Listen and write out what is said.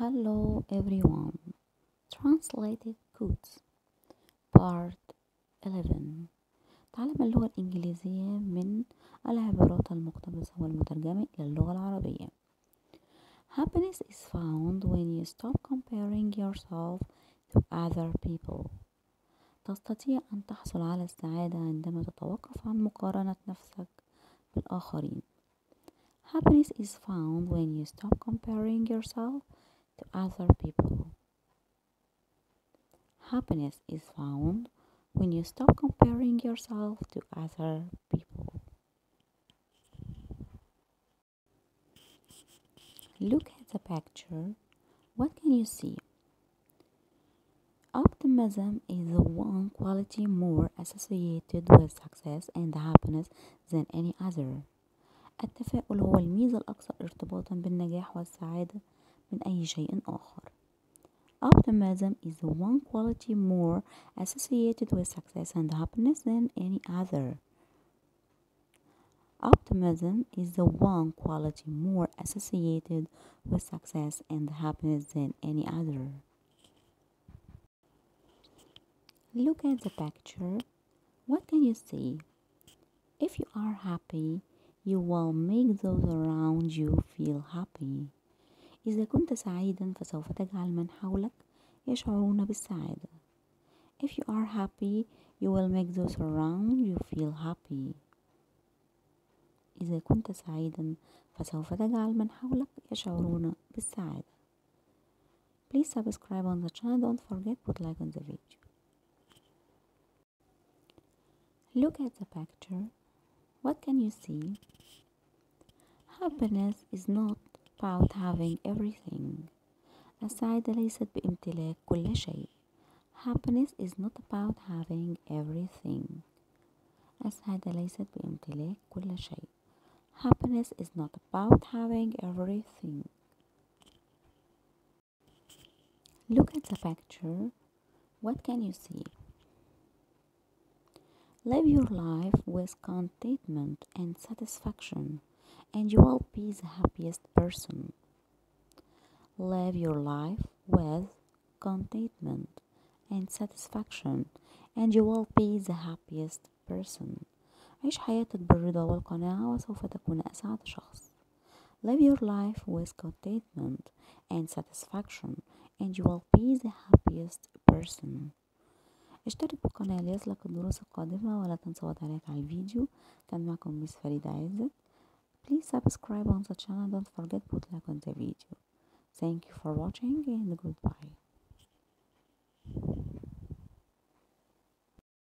Hello everyone. Translated Goods Part 11. تعلم اللغة الإنجليزية من العبارات المقتبسة والمترجمة إلى اللغة العربية. Happiness is found when you stop comparing yourself to other people. تستطيع أن تحصل على السعادة عندما تتوقف عن مقارنة نفسك بالآخرين. Happiness is found when you stop comparing yourself to other people. Happiness is found when you stop comparing yourself to other people. Look at the picture. What can you see? Optimism is the one quality more associated with success and happiness than any other. التفاؤل هو الميزة الأكثر ارتباطا بالنجاح والسعادة من أي شيء آخر. Optimism is the one quality more associated with success and happiness than any other. Optimism is the one quality more associated with success and happiness than any other. Look at the picture. What can you see? If you are happy, you will make those around you feel happy. إذا كنت سعيدا فسوف تجعل من حولك يشعرون بالسعادة. If you are happy, you will make those around you feel happy. إذا كنت سعيدا فسوف تجعل من حولك يشعرون بالسعادة. Please subscribe on the channel. Don't forget put like on the video. Look at the picture. What can you see? Happiness is not about having everything. السعادة ليست بامتلاك كل شيء. Happiness is not about having everything. السعادة ليست بامتلاك كل شيء. Happiness is not about having everything. Look at the picture. What can you see? Live your life with contentment and satisfaction, and you will be the happiest person. Live your life with contentment and satisfaction, and you will be the happiest person. عيش حياتك بالرضا والقناعة وسوف تكون أسعد شخص. Live your life with contentment and satisfaction, and you will be the happiest person. اشترك بالقناة ليصلك الدروس القادمة ولا تنسى وضع لايك على الفيديو. كان معكم مس فريدة عزت. Please subscribe on the channel. Don't forget put like on the video. Thank you for watching and goodbye.